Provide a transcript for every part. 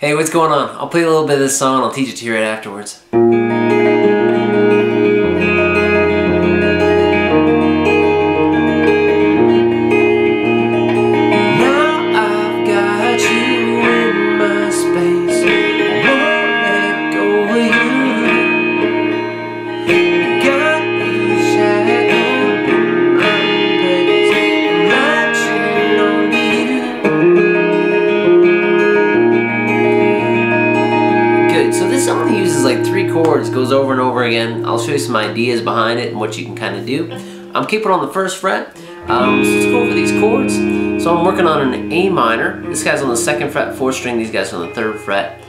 Hey, what's going on? I'll play a little bit of this song and I'll teach it to you right afterwards. Goes over and over again. I'll show you some ideas behind it and what you can kind of do. I'm keeping on the first fret, so let's go over these chords. So I'm working on an A minor. This guy's on the second fret, fourth string. These guys are on the third fret,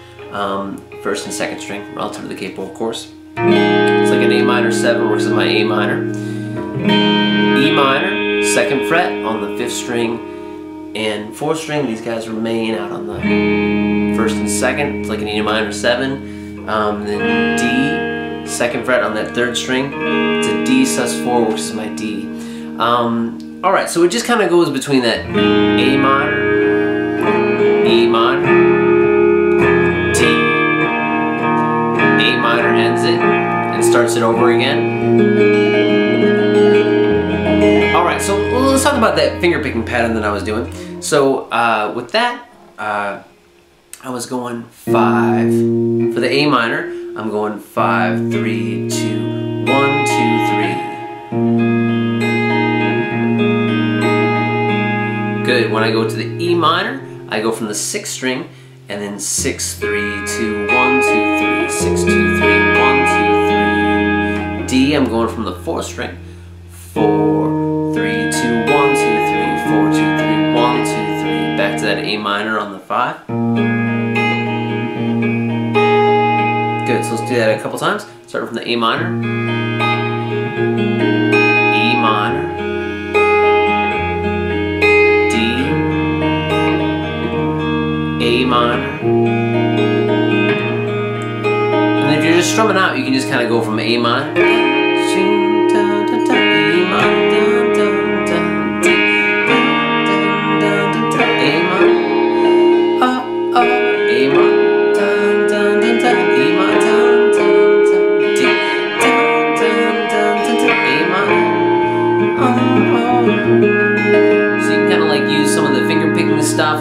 first and second string, relative to the capo, of course. It's like an A minor 7 works with my A minor. E minor, second fret on the fifth string and fourth string. These guys remain out on the first and second. It's like an E minor 7. Then D, second fret on that third string. It's a D sus4, which is my D. Alright, so it just kind of goes between that A minor, E minor, D, A minor ends it, and starts it over again. Alright, so let's talk about that finger-picking pattern that I was doing. So with that, I was going 5 for the A minor. I'm going 5, 3, 2, 1, 2, 3. Good. When I go to the E minor, I go from the sixth string and then 6, 3, 2, 1, 2, 3, 6, 2, 3, 1, 2, 3. D, I'm going from the fourth string, 4, 3, 2, 1, 2, 3, 4, 2, 3, 1, 2, 3. Back to that A minor on the 5. Good, so let's do that a couple times. Start from the A minor, E minor, D, A minor. And if you're just strumming out, you can just kind of go from A minor,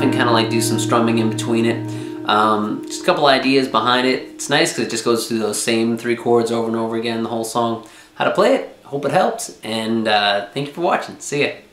and kind of like do some strumming in between it. Just a couple ideas behind it. It's nice because it just goes through those same 3 chords over and over again the whole song. How to play it, hope it helps, and thank you for watching. See ya.